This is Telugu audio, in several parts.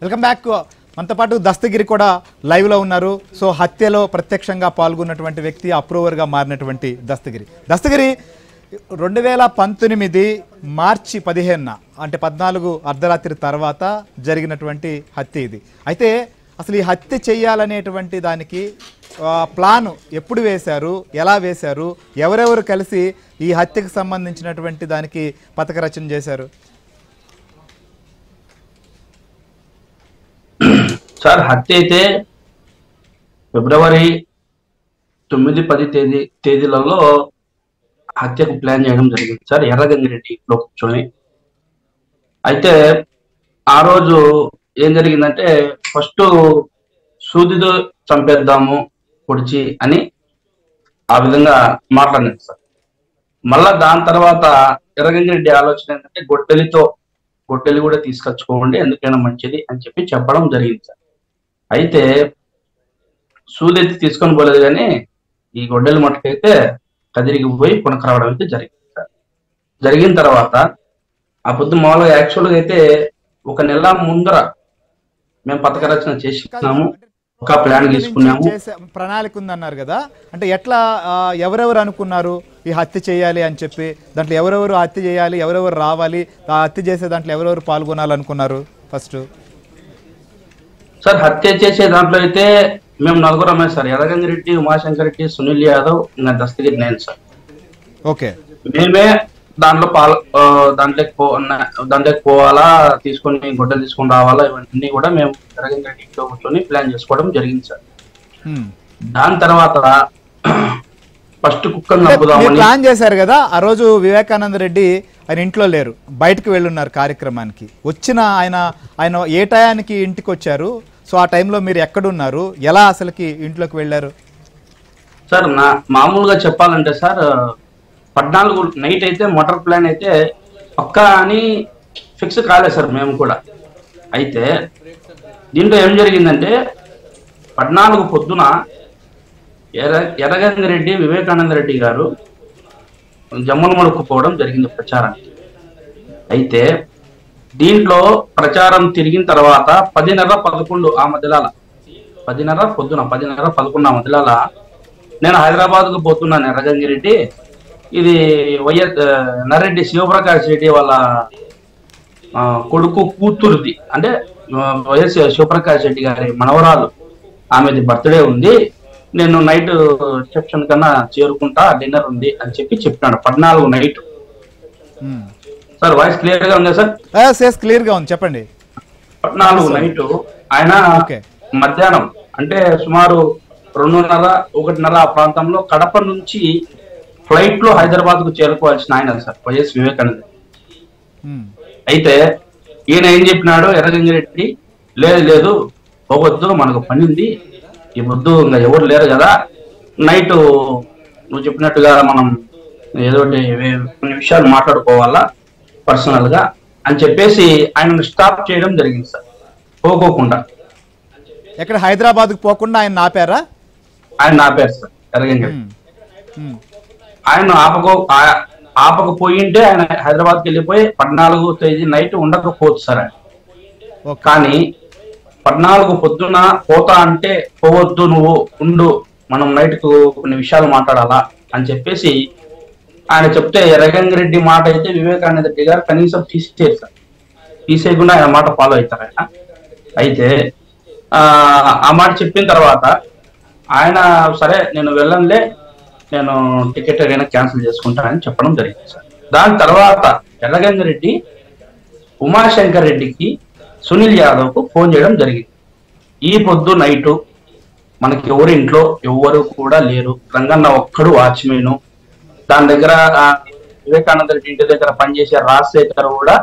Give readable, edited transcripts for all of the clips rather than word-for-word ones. Welcome back. మనతో పాటు దస్తగిరి కూడా లైవ్ లో ఉన్నారు. సో హత్యలో ప్రత్యక్షంగా పాల్గొన్నటువంటి వ్యక్తి, అప్రూవర్గా మారినటువంటి దస్తగిరి 2019 మార్చి 15న అంటే 14 అర్ధరాత్రి తర్వాత జరిగినటువంటి హత్య ఇది. అయితే అసలు ఈ హత్య చేయాలనేటువంటి దానికి ప్లాన్ ఎప్పుడు వేశారు, ఎలా వేశారు, ఎవరెవరు కలిసి ఈ హత్యకు సంబంధించినటువంటి దానికి పథక రచన చేశారు? సార్, హత్య అయితే ఫిబ్రవరి 9, 10 తేదీలలో హత్యకు ప్లాన్ చేయడం జరిగింది సార్, ఎర్రగంగి రెడ్డి ఇంట్లో కూర్చొని. అయితే ఆ రోజు ఏం జరిగిందంటే, ఫస్ట్ సూదితో చంపేద్దాము పొడిచి అని ఆ విధంగా మాట్లాడింది సార్. మళ్ళా దాని తర్వాత ఎర్రగంగి రెడ్డి ఆలోచన ఏంటంటే, గొడ్డలి కూడా తీసుకొచ్చుకోండి, ఎందుకైనా మంచిది అని చెప్పి చెప్పడం జరిగింది సార్. అయితే సూది అయితే తీసుకొని పోలేదు, కానీ ఈ గొడ్డలి మటుకైతే కదిరికి పోయి కొనకరావడం అయితే జరిగింది సార్. జరిగిన తర్వాత ఆ పొద్దు మామూలుగా యాక్చువల్గా అయితే 1 నెల ముందర మేము పథక రచన చేసినాము, ఒక ప్లాన్ తీసుకున్నాము, ప్రణాళిక ఉందన్నారు కదా. అంటే ఎట్లా, ఎవరెవరు అనుకున్నారు ఈ హత్య చేయాలి అని చెప్పి, దాంట్లో ఎవరెవరు హత్య చేయాలి, ఎవరెవరు రావాలి, ఆ హత్య చేసే దాంట్లో ఎవరెవరు పాల్గొనాలనుకున్నారు? ఫస్ట్ సార్ హత్య చేసే దాంట్లో అయితే మేము 4 సార్, ఎర్రగంగి రెడ్డి, ఉమాశంకర్ రెడ్డి, సునీల్ యాదవ్, ఇంకా దస్తగిరి, నేను సార్. ఓకే, మేమే దాంట్లో దాంట్లోకి పోవాలా, తీసుకొని గొడ్డలు తీసుకొని రావాలా, ఇవన్నీ కూడా మేము ఎర్రగంగి రెడ్డి ఇంట్లో కూర్చొని ప్లాన్ చేసుకోవడం జరిగింది సార్. దాని తర్వాత ఫస్ట్ కుక్కను ప్లాన్ చేశారు కదా. ఆ రోజు వివేకానంద రెడ్డి ఆయన ఇంట్లో లేరు, బయటకు వెళ్ళున్నారు కార్యక్రమానికి. వచ్చిన ఆయన ఏ టయానికి ఇంటికి వచ్చారు? సో ఆ టైంలో మీరు ఎక్కడున్నారు, ఎలా అసలుకి ఇంట్లోకి వెళ్ళారు? సార్ నా మామూలుగా చెప్పాలంటే సార్ 14 నైట్ అయితే మోటార్ ప్లాన్ అయితే పక్కా అని ఫిక్స్ కాలేదు సార్ మేము కూడా. అయితే దీంట్లో ఏం జరిగిందంటే 14 పొద్దున ఎర్రగంగి రెడ్డి, వివేకానంద రెడ్డి గారు జమ్మలమడుకు పోవడం జరిగింది ప్రచారానికి. అయితే దీంట్లో ప్రచారం తిరిగిన తర్వాత 10:30, 11 ఆ మధ్యలాల 10:30, 11 ఆ మధ్యలాల నేను హైదరాబాద్కు పోతున్నాను ఎర్రగంగి రెడ్డి, ఇది నరెడ్డి శివప్రకాష్ రెడ్డి వాళ్ళ కొడుకు కూతురుది, అంటే వైఎస్ శివప్రకాష్ రెడ్డి గారి మనవరాలు, ఆమెది బర్త్డే ఉంది, నేను నైట్ రిసెప్షన్ కన్నా చేరుకుంటా, డిన్నర్ ఉంది అని చెప్పి చెప్పాడు 14 నైట్. సార్ వాయిస్ క్లియర్ గా ఉందా సార్? క్లియర్ గా ఉంది, చెప్పండి. 14 నైట్ ఆయన మధ్యాహ్నం అంటే సుమారు 2:30, 1:30 ఆ ప్రాంతంలో కడప నుంచి ఫ్లైట్ లో హైదరాబాద్ కు చేరుకోవాల్సిన ఆయన సార్, వైఎస్ వివేకానంద. అయితే ఈయన ఏం చెప్పినాడు ఎర్రగంగి రెడ్డి, లేదు లేదు పోవద్దు, మనకు పని ఉంది, ఈ వద్దు, ఇంకా ఎవరు లేరు కదా, నైట్ నువ్వు చెప్పినట్టుగా మనం ఏదో కొన్ని విషయాలు మాట్లాడుకోవాలా పర్సనల్ గా అని చెప్పేసి ఆయన స్టాప్ చేయడం జరిగింది సార్. పోకోకుండా ఎక్కడ హైదరాబాద్ పోకుండా ఆయన ఆపారా? ఆయన ఆపారు సార్ ఎర్రగంగి. ఆయన ఆపకపోయింటే ఆయన హైదరాబాద్కి వెళ్ళిపోయి 14వ తేదీ నైట్ ఉండకపోవచ్చు సార్ ఆయన. కానీ 14 పొద్దున పోతా అంటే పోవద్దు, నువ్వు ఉండు, మనం నైట్కు కొన్ని విషయాలు మాట్లాడాలా అని చెప్పేసి ఆయన చెప్తే ఎర్రగంగి రెడ్డి మాట అయితే వివేకానంద రెడ్డి గారు కనీసం తీసేస్తారు, తీసేయకుండా ఆయన మాట ఫాలో అవుతారు ఆయన. అయితే ఆ మాట చెప్పిన తర్వాత ఆయన సరే నేను వెళ్ళనులే, నేను టికెట్ అయినా క్యాన్సిల్ చేసుకుంటానని చెప్పడం జరిగింది సార్. దాని తర్వాత ఎర్రగంగి రెడ్డి ఉమాశంకర్ రెడ్డికి, సునీల్ యాదవ్ కు ఫోన్ చేయడం జరిగింది, ఈ పొద్దు నైటు మనకి ఎవరు ఇంట్లో ఎవరు కూడా లేరు, రంగన్న ఒక్కడు వాచ్మెన్, దాని దగ్గర వివేకానంద రెడ్డి ఇంటి దగ్గర పనిచేసే రాజశేఖర్ కూడా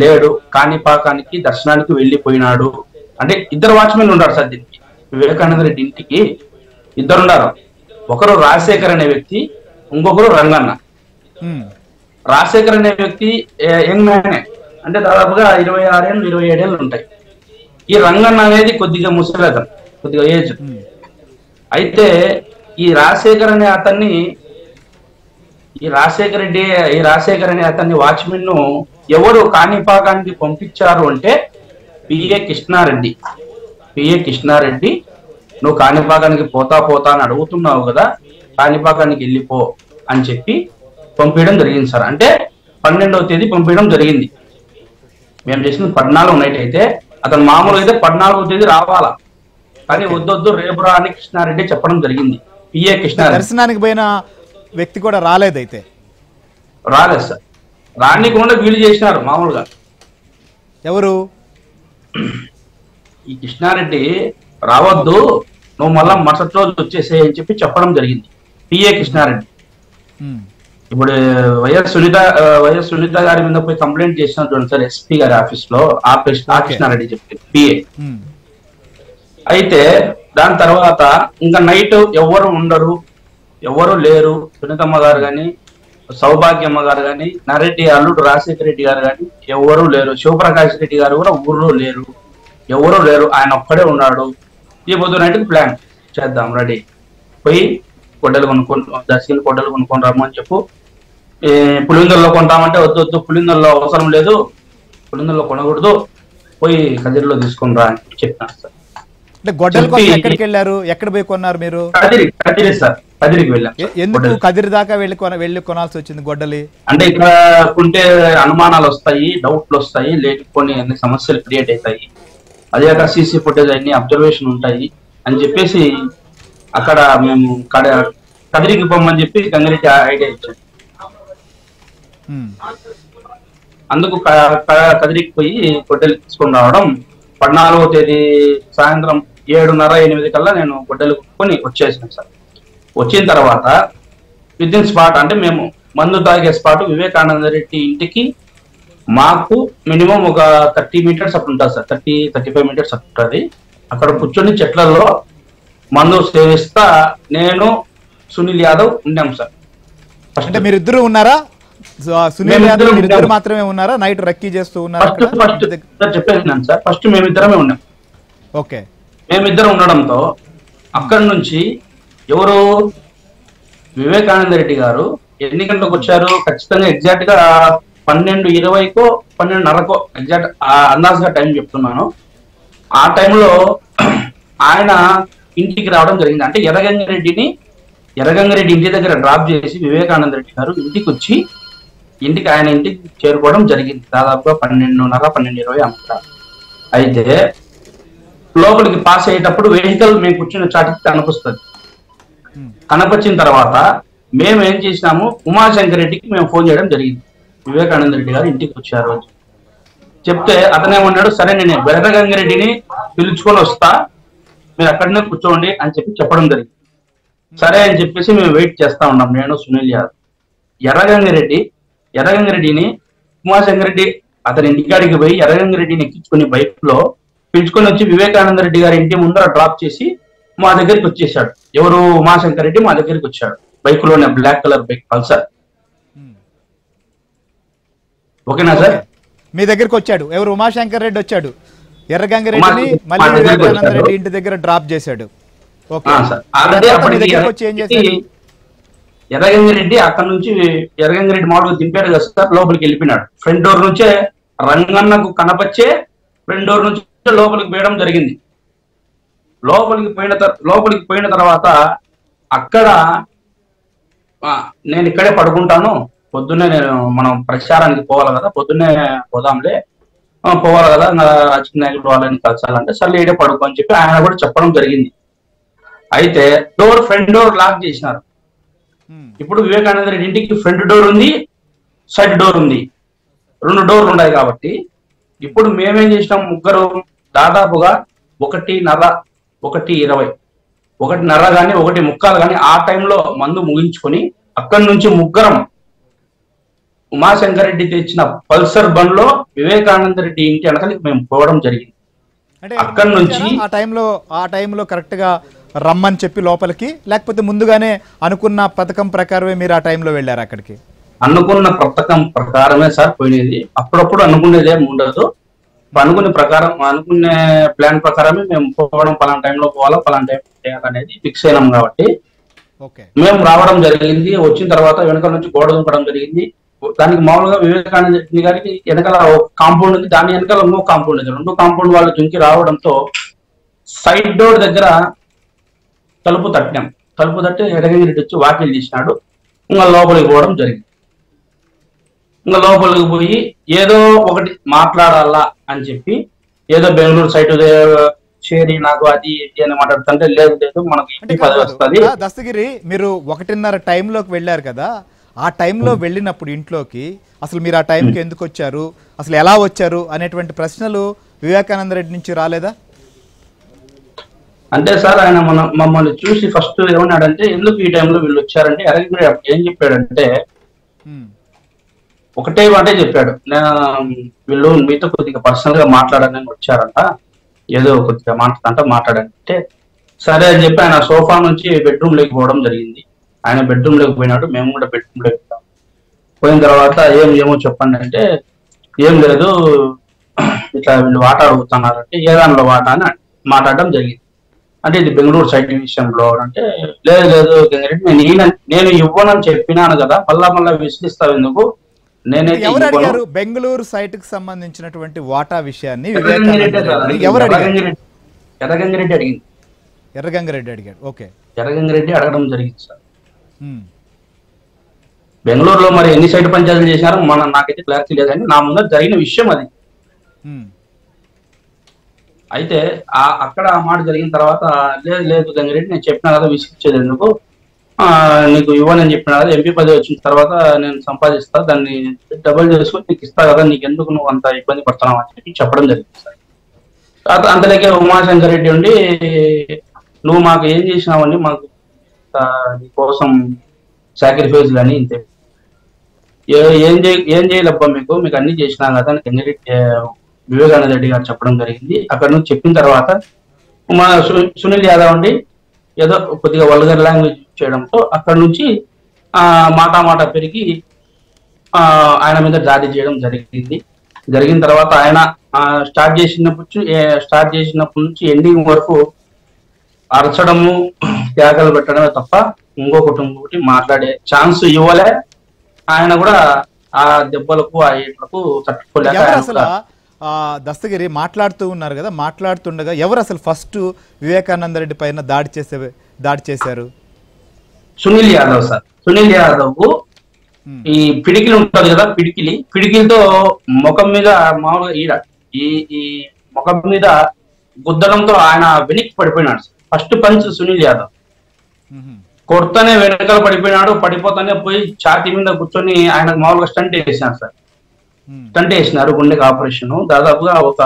లేడు, కాణిపాకానికి దర్శనానికి వెళ్ళిపోయినాడు, అంటే 2 వాచ్మెన్ ఉన్నారు సార్ దీనికి. వివేకానంద రెడ్డి ఇంటికి 2 ఉన్నారు, ఒకరు రాజశేఖర్ అనే వ్యక్తి, ఇంకొకరు రంగన్న. రాజశేఖర్ అనే వ్యక్తి యంగ్ మ్యానే, అంటే దాదాపుగా 26 ఏళ్ళు, 27 ఏళ్ళు ఉంటాయి. ఈ రంగన్న అనేది కొద్దిగా ముసలితను, కొద్దిగా ఏజ్. అయితే ఈ రాజశేఖర్ అనే అతన్ని వాచ్మెన్ ను ఎవరు కాణిపాకానికి పంపించారు అంటే పిఏ కృష్ణారెడ్డి నువ్వు కాణిపాకానికి పోతా అని అడుగుతున్నావు కదా, కాణిపాకానికి వెళ్ళిపో అని చెప్పి పంపించడం జరిగింది సార్. అంటే 12వ తేదీ పంపించడం జరిగింది. మేము చేసింది 14 నైట్ అయితే అతను మామూలుగా అయితే 14వ తేదీ రావాలా, కానీ వద్దొద్దు రేపు రా అని కృష్ణారెడ్డి చెప్పడం జరిగింది. పిఏ కృష్ణారెడ్డి దర్శనానికి పోయిన వ్యక్తి కూడా రాలేదైతే, రాలేదు సార్. రానికుండా వీలు చేసినారు మామూలుగా. ఎవరు ఈ కృష్ణారెడ్డి రావద్దు నువ్వు మళ్ళా మరుసటి రోజు వచ్చేసే అని చెప్పి చెప్పడం జరిగింది పిఏ కృష్ణారెడ్డి. ఇప్పుడు వైఎస్ సునీత గారి మీద పోయి కంప్లైంట్ చేసిన చూడండి సార్ ఎస్పీ గారి ఆఫీస్ లో, ఆ కృష్ణారెడ్డి చెప్పి పిఏ అయితే. దాని తర్వాత ఇంకా నైట్ ఎవరు ఉండరు, ఎవరు లేరు. సునీతమ్మ గారు కానీ, సౌభాగ్యమ్మ గారు కానీ, నారెడ్డి అల్లుడు రాజశేఖర రెడ్డి గారు కానీ ఎవరూ లేరు. శివప్రకాష్ రెడ్డి గారు కూడా ఊర్లో లేరు, ఎవరూ లేరు. ఆయన ఒక్కడే ఉన్నాడు. ఈ పొద్దున నైట్కి ప్లాన్ చేద్దాం రెడీ, పోయి గొడ్డలు కొనుక్కొని దర్శకులు గొడ్డలు కొనుక్కొని రమ్మని చెప్పు. పులిందల్లో కొంటామంటే వద్దు పులిందల్లో అవసరం లేదు, పులిందల్లో కొనకూడదు, పోయి కదిరిలో తీసుకుని రా అని చెప్తాను సార్. అంటే ఇక్కడ కొంటే అనుమానాలు వస్తాయి, డౌట్లు వస్తాయి, లేకపోతే అన్ని సమస్యలు క్రియేట్ అవుతాయి. అదే కాక సీసీ ఫుటేజ్ అన్ని అబ్జర్వేషన్ ఉంటాయి అని చెప్పేసి అక్కడ మేము కదిరికి పోమని చెప్పి గంగిరెడ్డి ఐడియా ఇచ్చాను. అందుకు కదిరికి పోయి హోటల్ తీసుకొని రావడం 14వ తేదీ సాయంత్రం 7:30-8 కల్లా నేను గొడ్డలు కొని వచ్చేసాను సార్. వచ్చిన తర్వాత విదిన్ స్పాట్ అంటే మేము మందు తాగే స్పాట్ వివేకానంద రెడ్డి ఇంటికి మాకు మినిమం ఒక 30 మీటర్స్ అప్పుడు ఉంటుంది సార్, 35 మీటర్స్ అప్పుడు ఉంటుంది. అక్కడ కూర్చొని చెట్లలో మందు సేవిస్తా నేను సునీల్ యాదవ్ ఉన్నాం సార్. అంటే మీరిద్దరు ఉన్నారా? చెప్పేసినాను సార్ ఫస్ట్ మేమిద్దరమే ఉన్నాం. ఓకే, మేమిద్దరం ఉండడంతో అక్కడి నుంచి ఎవరు వివేకానంద రెడ్డి గారు ఎన్ని గంటలకు వచ్చారు ఖచ్చితంగా ఎగ్జాక్ట్ గా 12:20కో 12:30కో ఎగ్జాక్ట్ అందాజుగా టైం చెప్తున్నాను. ఆ టైంలో ఆయన ఇంటికి రావడం జరిగింది. అంటే ఎర్రగంగారెడ్డి ఇంటి దగ్గర డ్రాప్ చేసి వివేకానంద రెడ్డి గారు ఇంటికి వచ్చి ఆయన ఇంటికి చేరుకోవడం జరిగింది. దాదాపుగా 12:30-12:20 అమ్ముతారు. అయితే లోపలికి పాస్ అయ్యేటప్పుడు వెహికల్ మేము కూర్చున్న చాటికి కనిపిస్తుంది. కనిపించిన తర్వాత మేము ఏం చేసినాము, ఉమాశంకర్ రెడ్డికి మేము ఫోన్ చేయడం జరిగింది, వివేకానంద రెడ్డి గారు ఇంటికి వచ్చారు అని చెప్తే అతనేమన్నాడు, సరే నేను ఎర్రగంగారెడ్డిని పిలుచుకొని వస్తా, మీరు అక్కడనే కూర్చోండి అని చెప్పి చెప్పడం జరిగింది. సరే అని చెప్పేసి మేము వెయిట్ చేస్తా ఉన్నాం, నేను సునీల్ యాదవ్. ఎర్రగంగారెడ్డిని ఉమాశంకర్ రెడ్డి అతని ఇంటికాడికి పోయి ఎర్రగంగారెడ్డిని ఎక్కించుకుని బైక్ లో పిలుచుకొని వచ్చి వివేకానంద రెడ్డి గారి ఇంటి ముందర డ్రాప్ చేసి మా దగ్గరికి వచ్చేసాడు. ఎవరు ఉమాశంకర్ రెడ్డి మా దగ్గరికి వచ్చాడు బైక్ లోనే, బ్లాక్ కలర్ బైక్ పల్సర్. ఓకేనా సార్? మీ దగ్గరికి వచ్చాడు ఎవరు? ఉమాశంకర్ రెడ్డి వచ్చాడు. ఎర్రగంగారెడ్డిని మళ్ళీ వివేకానంద రెడ్డి ఇంటి దగ్గర డ్రాప్ చేశాడు. ఎర్రగంగారెడ్డి అక్కడ నుంచి ఎర్రగంగారెడ్డి మామూలుగా దింపాడు కదా సార్, లోపలికి వెళ్ళిపోయినాడు. ఫ్రంట్ డోర్ నుంచే రంగన్నకు కనపచ్చే ఫ్రంట్ డోర్ నుంచి లోపలికి పోయడం జరిగింది. లోపలికి పోయిన తర్వాత అక్కడ నేను ఇక్కడే పడుకుంటాను, పొద్దున్నే మనం ప్రచారానికి పోవాలి కదా, పొద్దున్నే పోదాంలే, పోవాలి కదా రాజకీయ నాయకులు వాళ్ళని కలిసాలంటే సర్లే ఇడే పడుకో అని చెప్పి ఆయన కూడా చెప్పడం జరిగింది. అయితే ఫ్రంట్ డోర్ లాక్ చేసినారు. ఇప్పుడు వివేకానంద రెడ్డి ఇంటికి ఫ్రంట్ డోర్ ఉంది, సైడ్ డోర్ ఉంది, 2 డోర్లు ఉన్నాయి కాబట్టి ఇప్పుడు మేమేం చేసినాం, ముగ్గురు దాదాపుగా 1:20, 1:20 కానీ 1:45 కానీ ఆ టైంలో మందు ముగించుకొని అక్కడి నుంచి ముగ్గురం ఉమాశంకర్ రెడ్డి తెచ్చిన పల్సర్ బండ్లో వివేకానంద రెడ్డి ఇంటి వెనకలికి మేము పోవడం జరిగింది. అంటే అక్కడి నుంచి ఆ టైంలో కరెక్ట్ గా రమ్మని చెప్పి లోపలికి, లేకపోతే ముందుగానే అనుకున్న పథకం ప్రకారమే మీరు ఆ టైంలో వెళ్ళారు అక్కడికి? అనుకున్న పథకం ప్రకారమే సార్ పోయినది. అప్పుడప్పుడు అనుకునేది ఏమి ఉండదు, అనుకునే ప్లాన్ ప్రకారమే మేము పోవడం, పలానా టైంలో పోవాలా, పలానా టైం అనేది ఫిక్స్ అయినాం కాబట్టి మేము రావడం జరిగింది. వచ్చిన తర్వాత వెనక నుంచి గోడ దుంపడం జరిగింది. దానికి మామూలుగా వివేకానంద రెడ్డి గారికి వెనకాల కాంపౌండ్ ఉంది, దాని వెనకాల ఇంకో కాంపౌండ్ ఉంది. రెండు కాంపౌండ్ వాళ్ళు దుంకి రావడంతో సైడ్ డోర్ దగ్గర తలుపు తట్టాం. తలుపు తట్టి ఎర్రగంగి రెడ్డి వచ్చి వాకిలు తీసినాడు. ఇంకా లోపలికి పోవడం జరిగింది. ఇంకా లోపలికి పోయి ఏదో ఒకటి మాట్లాడాలా అని చెప్పి ఏదో బెంగళూరు సైడ్ చేరి నాకు అది అని మాట్లాడుతుంటే లేదు లేదు మనకి పదవి వస్తుంది. దస్తగిరి మీరు 1:30 టైంలోకి వెళ్ళారు కదా, ఆ టైంలో వెళ్ళినప్పుడు ఇంట్లోకి అసలు మీరు ఆ టైంకి ఎందుకు వచ్చారు, అసలు ఎలా వచ్చారు అనేటువంటి ప్రశ్నలు వివేకానంద రెడ్డి నుంచి రాలేదా? అంటే సార్ ఆయన మమ్మల్ని చూసి ఫస్ట్ ఏమన్నాడంటే ఎందుకు ఈ టైంలో వీళ్ళు వచ్చారంటే ఎర్రగంగి ఏం చెప్పాడంటే ఒకటే మాటే చెప్పాడు, నేను వీళ్ళు మీతో కొద్దిగా పర్సనల్ గా మాట్లాడాలని వచ్చారంట, ఏదో కొద్దిగా మాట్లాడంట మాట్లాడంటే సరే అని చెప్పి ఆయన సోఫా నుంచి బెడ్రూమ్ లోకి పోవడం జరిగింది. ఆయన బెడ్రూమ్ లోకి పోయినాడు, మేము కూడా బెడ్రూమ్ లోకి పోయాం. పోయిన తర్వాత ఏమో చెప్పండి అంటే ఏం లేదు ఇట్లా వీళ్ళు వాటా అడుగుతున్నారంటే ఏ దానిలో వాటా అని మాట్లాడడం జరిగింది. అంటే ఇది బెంగళూరు సైడ్ విషయంలో అంటే లేదు లేదు గంగిరెడ్డి నేను ఇవ్వనని చెప్పినాను కదా, మళ్ళా విశ్లేస్తావు ఎందుకు. ఎవరు అడిగారు బెంగళూరు సైట్ కి సంబంధించినటువంటి వాటా విషయాన్ని? ఎర్రగంగిరెడ్డి అడిగాడు. ఓకే, ఎర్రగంగిరెడ్డి అడగడం జరిగింది సార్. బెంగళూరులో మరి ఎన్ని సైట్ పంచాయతీలు చేశారో మన నాకైతే క్లారిటీ లేదండి, నా ముందర జరిగిన విషయం అది. అయితే అక్కడ ఆ మాట జరిగిన తర్వాత లేదు లేదు గంగిరెడ్డి నేను చెప్పినా కదా విసిగించేది ఎందుకు, నీకు ఇవ్వనని చెప్పిన కదా, ఎంపీ పదవి వచ్చిన తర్వాత నేను సంపాదిస్తా దాన్ని డబుల్ చేసుకుని నీకు ఇస్తా కదా, నీకు ఎందుకు నువ్వు అంత ఇబ్బంది పడుతున్నావు అని చెప్పి చెప్పడం జరిగింది సార్. అంతలోకే ఉమాశంకర్ రెడ్డి ఉండి నువ్వు మాకు ఏం చేసినావని, మాకు నీకోసం సాక్రిఫైస్ అని ఇంతే ఏం చేయలేబ్బా, మీకు అన్ని చేసినా కదా అని గంగిరెడ్డి వివేకానంద రెడ్డి గారు చెప్పడం జరిగింది. అక్కడ నుంచి చెప్పిన తర్వాత సునీల్ యాదవ్ అండి ఏదో కొద్దిగా వల్గర్ లాంగ్వేజ్ చేయడంతో అక్కడ నుంచి మాట పెరిగి ఆయన మీద దాడి చేయడం జరిగింది. జరిగిన తర్వాత ఆయన స్టార్ట్ చేసినప్పటి నుంచి ఎండింగ్ వరకు అరచడము త్యాగాలు పెట్టడమే తప్ప ఇంకొకటి మాట్లాడే ఛాన్స్ ఇవ్వలే. ఆయన కూడా ఆ దెబ్బలకు ఆ ఏట్లకు తట్టుకోలేక అసలు దస్తగిరి మాట్లాడుతూ ఉన్నారు కదా, మాట్లాడుతుండగా ఎవరు అసలు ఫస్ట్ వివేకానంద రెడ్డి పైన దాడి చేశారు? సునీల్ యాదవ్ సార్. సునీల్ యాదవ్ ఈ పిడికిలు ఉంటుంది కదా, పిడికిలితో ముఖం మీద మామూలుగా ఈ ముఖం మీద గుద్దడంతో ఆయన వెనక్కి పడిపోయినాడు. ఫస్ట్ పంచ్ సునీల్ యాదవ్ కొడతానే వెనకాల పడిపోయినాడు. పడిపోతానే పోయి ఛాతీ మీద కూర్చొని ఆయన మామూలుగా స్టంట్ వేసినాడు సార్. స్టంట్ వేసినారు, గుండెకి ఆపరేషన్. దాదాపుగా ఒక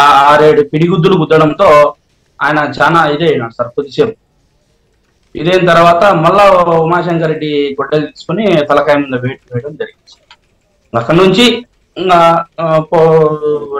6-7 పిడిగుద్దులు గుద్దడంతో ఆయన చాలా ఇదైనాడు సార్ కొద్దిసేపు. ఇదైన తర్వాత మళ్ళా ఉమాశంకర్ రెడ్డి గొడ్డలు తీసుకుని తలకాయ మీద వేటు వేయడం జరిగింది. అక్కడ నుంచి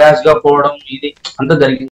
ర్యాష్గా పోవడం ఇది అంతా జరిగింది.